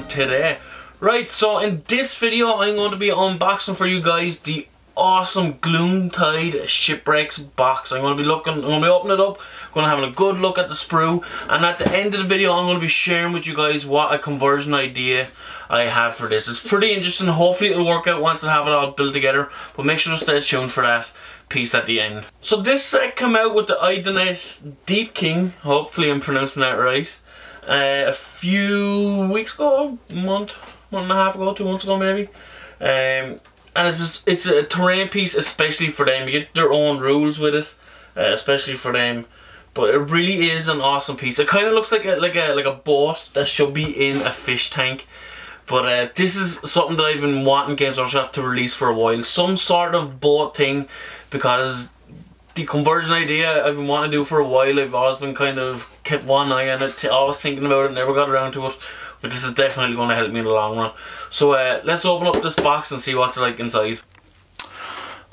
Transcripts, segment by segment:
on today. Right, so in this video I'm going to be unboxing for you guys the awesome Gloomtide Shipwrecks box. I'm going to be opening it up, going to have a good look at the sprue, and at the end of the video I'm going to be sharing with you guys what a conversion idea I have for this. It's pretty interesting. Hopefully it'll work out once I have it all built together, but make sure to stay tuned for that piece at the end. So this set came out with the Idoneth Deepkin, hopefully I'm pronouncing that right, a few weeks ago, two months ago maybe. And it's a terrain piece especially for them. You get their own rules with it, especially for them. But it really is an awesome piece. It kind of looks like a boat that should be in a fish tank. But this is something that I've been wanting Games Workshop to release for a while. Some sort of boat thing, because the conversion idea I've been wanting to do for a while. I've always been kind of kept one eye on it, always thinking about it, never got around to it. But this is definitely going to help me in the long run. So let's open up this box and see what's like inside.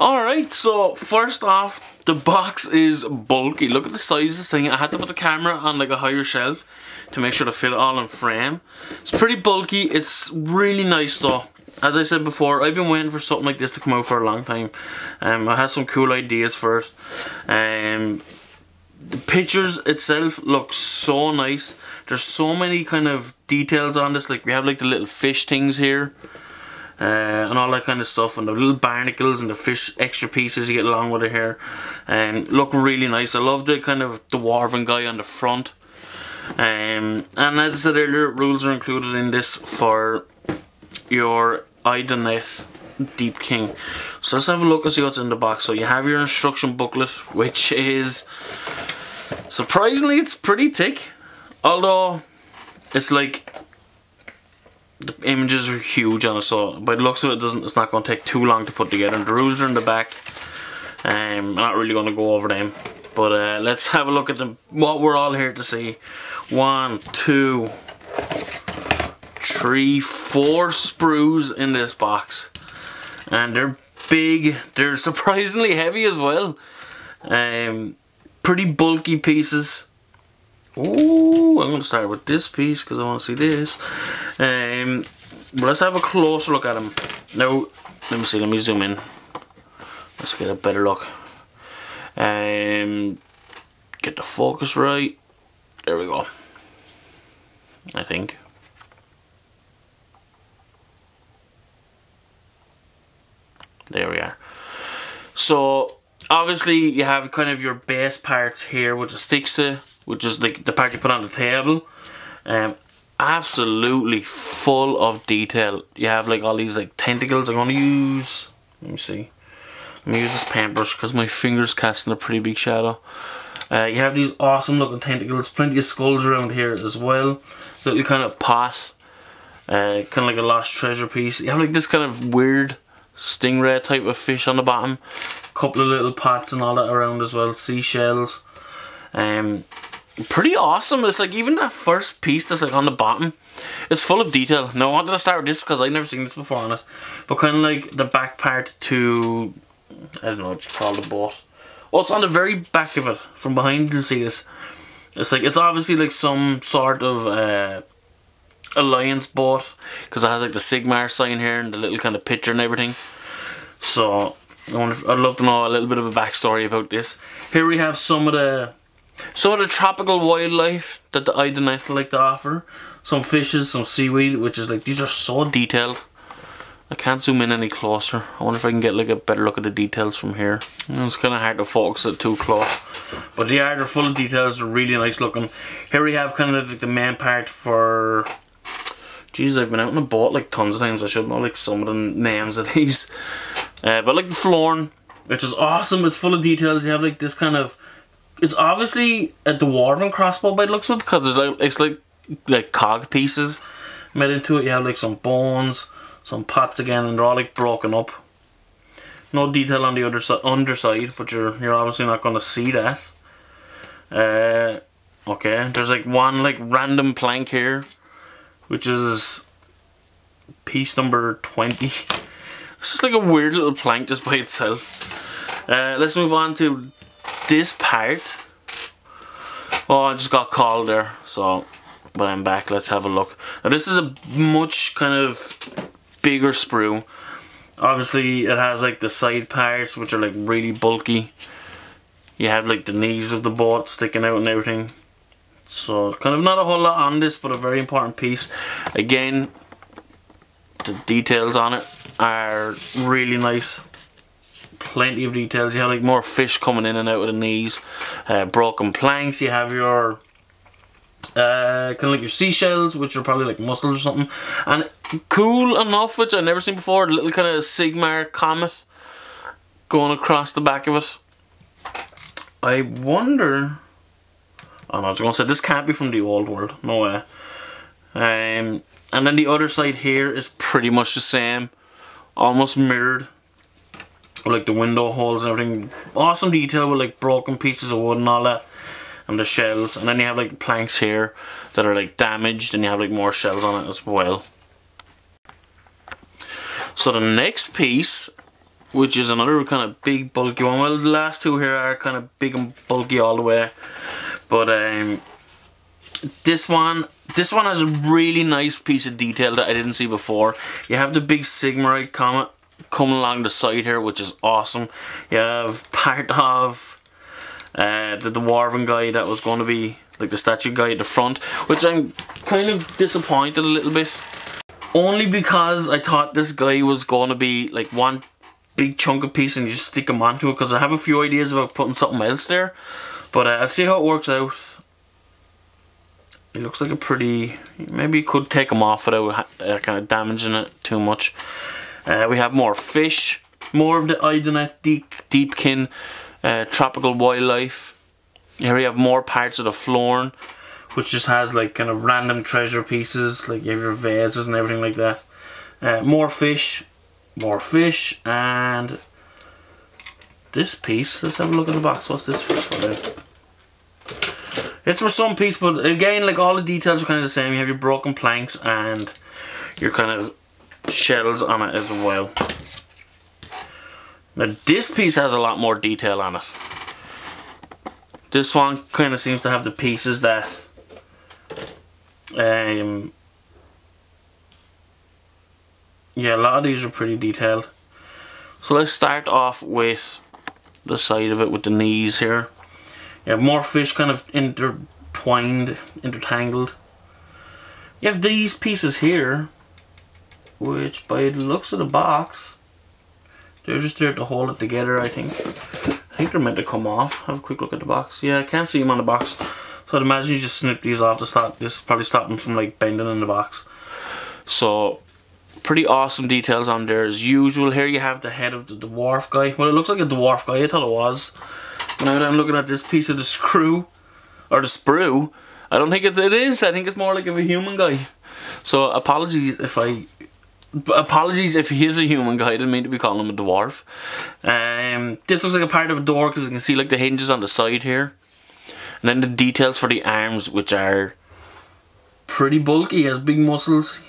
Alright, so first off, the box is bulky. Look at the size of this thing. I had to put the camera on like a higher shelf to make sure to fit it all in frame. It's pretty bulky. It's really nice though. As I said before, I've been waiting for something like this to come out for a long time. I had some cool ideas for it. The pictures itself look so nice. There's so many kind of details on this. Like we have like the little fish things here, and all that kind of stuff, and the little barnacles and the fish extra pieces you get along with it here, and look really nice. I love the kind of dwarven guy on the front, and as I said earlier, rules are included in this for your Idoneth Deepkin. So let's have a look and see what's in the box. So you have your instruction booklet, which is surprisingly, it's pretty thick, although it's like the images are huge on it, so by the looks of it, it's not going to take too long to put together. The rules are in the back, I'm not really going to go over them, but let's have a look at them, what we're all here to see. 1, 2, 3, 4 sprues in this box, and they're big. They're surprisingly heavy as well. Pretty bulky pieces. Oh, I'm going to start with this piece because I want to see this. But let's have a closer look at them. Now, let me see, let me zoom in. Let's get a better look. Get the focus right. There we go. I think. There we are. So, obviously you have kind of your base parts here, which it sticks to, which is like the part you put on the table. Absolutely full of detail. You have like all these like tentacles. I'm going to use, let me see, I'm going to use this paintbrush because my finger's casting a pretty big shadow. You have these awesome looking tentacles, plenty of skulls around here as well. Little kind of pot, kind of like a lost treasure piece. You have like this kind of weird stingray type of fish on the bottom. Couple of little pots and all that around as well, seashells. Pretty awesome. It's like even that first piece that's like on the bottom, it's full of detail. Now I wanted to start with this because I've never seen this before on it, but kind of like the back part to, I don't know what you call the boat. Well, it's on the very back of it. From behind you'll see this. It's like, it's obviously like some sort of alliance boat, because it has like the Sigmarite sign here and the little kind of picture and everything. So I'd love to know a little bit of a backstory about this. Here we have some of the tropical wildlife that the Idoneth like to offer. Some fishes, some seaweed, which is like, these are so detailed. I can't zoom in any closer. I wonder if I can get like a better look at the details from here. It's kind of hard to focus it too close, but they are, they're full of details. They're really nice looking. Here we have kind of like the main part for, Jesus, I've been out on a boat like tons of times. I should know like some of the names of these. But like the Florn, which is awesome. It's full of details. You have like this kind of, it's obviously a dwarven crossbow by the looks of it, because it's like cog pieces made into it. You have like some bones, some pots again, and they're all like broken up. No detail on the other underside, but you're obviously not going to see that. Okay, there's like one like random plank here, which is piece number 20. It's just like a weird little plank just by itself. Let's move on to this part. Oh, I just got called there, so But I'm back. Let's have a look. Now this is a much kind of bigger sprue. Obviously it has like the side parts which are like really bulky. You have like the knees of the boat sticking out and everything. So kind of not a whole lot on this, but a very important piece. Again, the details on it are really nice. Plenty of details. You have like more fish coming in and out of the knees, broken planks. You have your kind of like your seashells, which are probably like mussels or something. And cool enough, which I've never seen before, a little kind of Sigmarite comet going across the back of it. I wonder. Oh, I was going to say this can't be from the old world. No way. And then the other side here is pretty much the same, almost mirrored. Like the window holes and everything. Awesome detail with like broken pieces of wood and all that. And the shells. And then you have like planks here that are like damaged, and you have like more shells on it as well. So the next piece, which is another kind of big bulky one. Well, the last two here are kind of big and bulky all the way. But this one has a really nice piece of detail that I didn't see before. You have the big Sigmarite comet coming along the side here, which is awesome. You have part of the dwarven guy that was going to be like the statue guy at the front, which I'm kind of disappointed a little bit, only because I thought this guy was going to be like one big chunk of piece and you just stick him onto it, because I have a few ideas about putting something else there, but I'll see how it works out. It looks like a pretty, maybe you could take him off without kind of damaging it too much. We have more fish, more of the Idoneth Deepkin tropical wildlife. Here we have more parts of the florin, which just has like kind of random treasure pieces, like you have your vases and everything like that. More fish, and this piece. Let's have a look at the box. What's this piece for there? It's for some piece, but again, like all the details are kind of the same. You have your broken planks and your kind of shells on it as well. Now this piece has a lot more detail on it. This one kind of seems to have the pieces that yeah, a lot of these are pretty detailed. So let's start off with the side of it with the knees here. You have more fish kind of intertwined, intertangled. You have these pieces here, which by the looks of the box, they're just there to hold it together, I think. I think they're meant to come off. Have a quick look at the box. Yeah, I can't see them on the box. So I'd imagine you just snip these off to stop. This probably stop them from like bending in the box. So pretty awesome details on there as usual. Here you have the head of the dwarf guy. Well, it looks like a dwarf guy. I thought it was. But now that I'm looking at this piece of the screw, or the sprue, I don't think it is. I think it's more like of a human guy. So apologies if he is a human guy, I didn't mean to be calling him a dwarf. This looks like a part of a door, because you can see like the hinges on the side here. And then the details for the arms, which are pretty bulky. He has big muscles.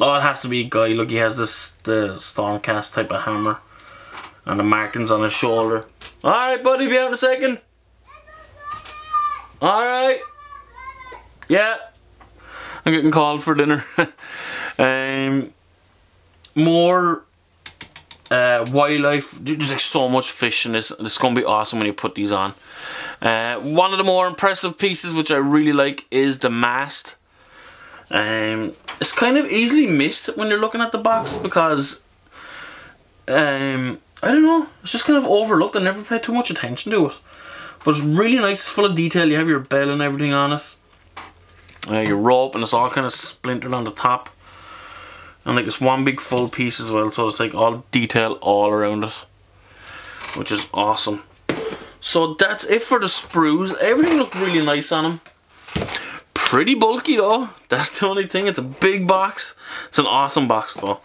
Oh, it has to be a guy. Look, he has the Stormcast type of hammer. And the markings on his shoulder. Alright, buddy, be out in a second. Alright. Yeah. I'm getting called for dinner. More wildlife. There's like so much fish in this. It's going to be awesome when you put these on. One of the more impressive pieces, which I really like, is the mast. It's kind of easily missed when you're looking at the box, because I don't know, it's just kind of overlooked. I never paid too much attention to it, but it's really nice. It's full of detail. You have your bell and everything on it, your rope, and it's all kind of splintered on the top. And like it's one big full piece as well, so it's like all detail all around it, which is awesome. So that's it for the sprues. Everything looked really nice on them. Pretty bulky though. That's the only thing. It's a big box. It's an awesome box though.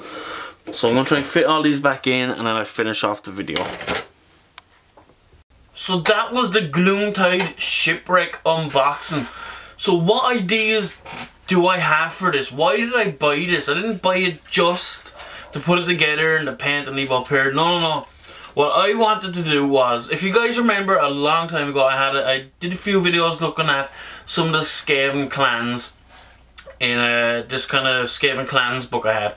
So I'm going to try and fit all these back in, and then I finish off the video. So that was the Gloomtide Shipwreck unboxing. So what ideas do I have for this? Why did I buy this? I didn't buy it just to put it together and to paint and leave up here. No, no, no. What I wanted to do was, if you guys remember a long time ago, I did a few videos looking at some of the Skaven clans in this kind of Skaven Clans book I had.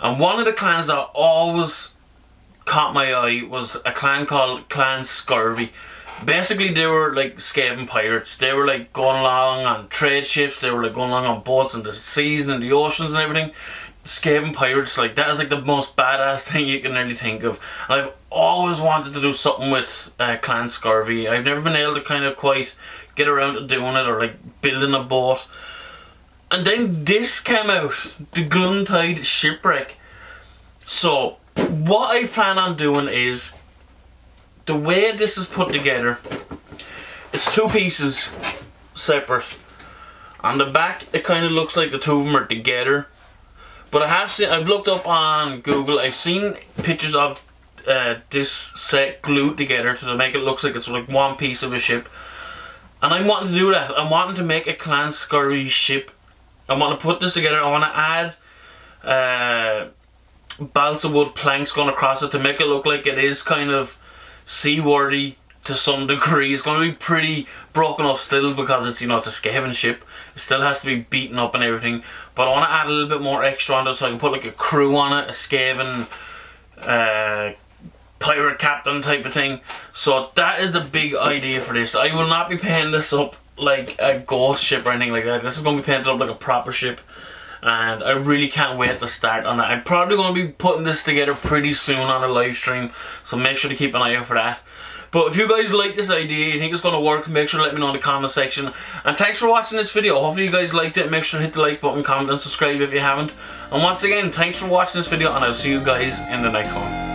And one of the clans that always caught my eye was a clan called Clan Skurvy. Basically, they were like Skaven pirates. They were like going along on trade ships, they were like going along on boats and the seas and the oceans and everything. Skaven pirates, like, that is like the most badass thing you can really think of. And I've always wanted to do something with Clan Skurvy. I've never been able to kind of quite get around to doing it or like building a boat. And then this came out, the Gloomtide Shipwreck. So what I plan on doing is, the way this is put together, it's two pieces separate. On the back it kind of looks like the two of them are together. But I have seen, I've looked up on Google, I've seen pictures of this set glued together to make it look like it's like one piece of a ship. And I'm wanting to do that. I'm wanting to make a Clan Skurvy ship. I want to put this together. I want to add balsa wood planks going across it to make it look like it is kind of seaworthy to some degree. It's going to be pretty broken up still because it's, you know, it's a Skaven ship. It still has to be beaten up and everything. But I want to add a little bit more extra on it so I can put like a crew on it, a Skaven pirate captain type of thing. So that is the big idea for this. I will not be painting this up like a ghost ship or anything like that. This is going to be painted up like a proper ship. And I really can't wait to start on it. I'm probably going to be putting this together pretty soon on a live stream, so make sure to keep an eye out for that. But if you guys like this idea, you think it's going to work, make sure to let me know in the comment section. And thanks for watching this video. Hopefully you guys liked it. Make sure to hit the like button, comment and subscribe if you haven't. And once again, thanks for watching this video, and I'll see you guys in the next one.